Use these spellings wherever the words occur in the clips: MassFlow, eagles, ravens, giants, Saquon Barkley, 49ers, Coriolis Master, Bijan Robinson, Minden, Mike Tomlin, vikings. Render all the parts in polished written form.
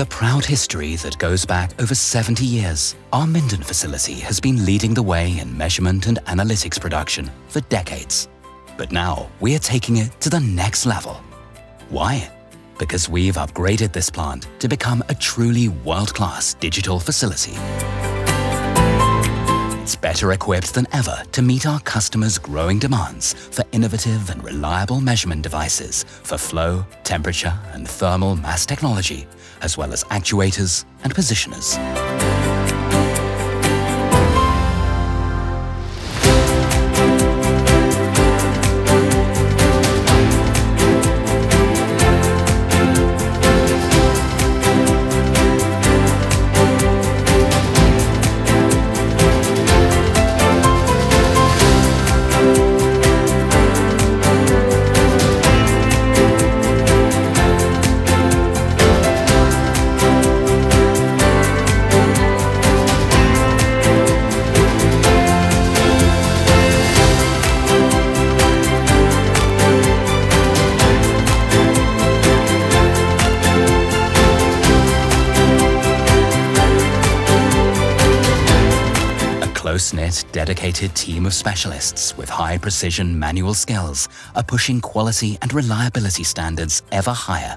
With a proud history that goes back over 70 years, our Minden facility has been leading the way in measurement and analytics production for decades. But now we are taking it to the next level. Why? Because we've upgraded this plant to become a truly world-class digital facility. It's better equipped than ever to meet our customers' growing demands for innovative and reliable measurement devices for flow, temperature and thermal mass technology, as well as actuators and positioners. Close-knit, dedicated team of specialists with high-precision manual skills are pushing quality and reliability standards ever higher.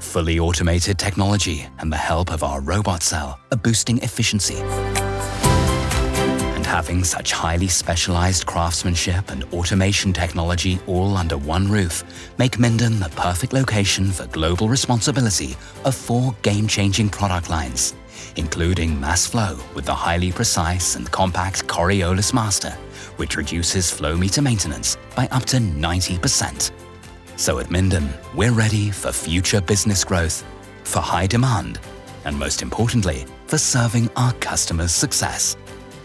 Fully automated technology and the help of our robot cell are boosting efficiency. And having such highly specialized craftsmanship and automation technology all under one roof make Minden the perfect location for global responsibility of 4 game-changing product lines, including MassFlow with the highly precise and compact Coriolis Master, which reduces flow meter maintenance by up to 90%. So at Minden, we're ready for future business growth, for high demand, and most importantly, for serving our customers' success.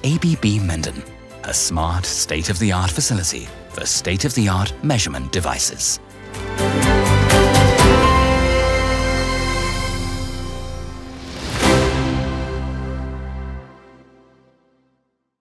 ABB Minden, a smart, state-of-the-art facility for state-of-the-art measurement devices.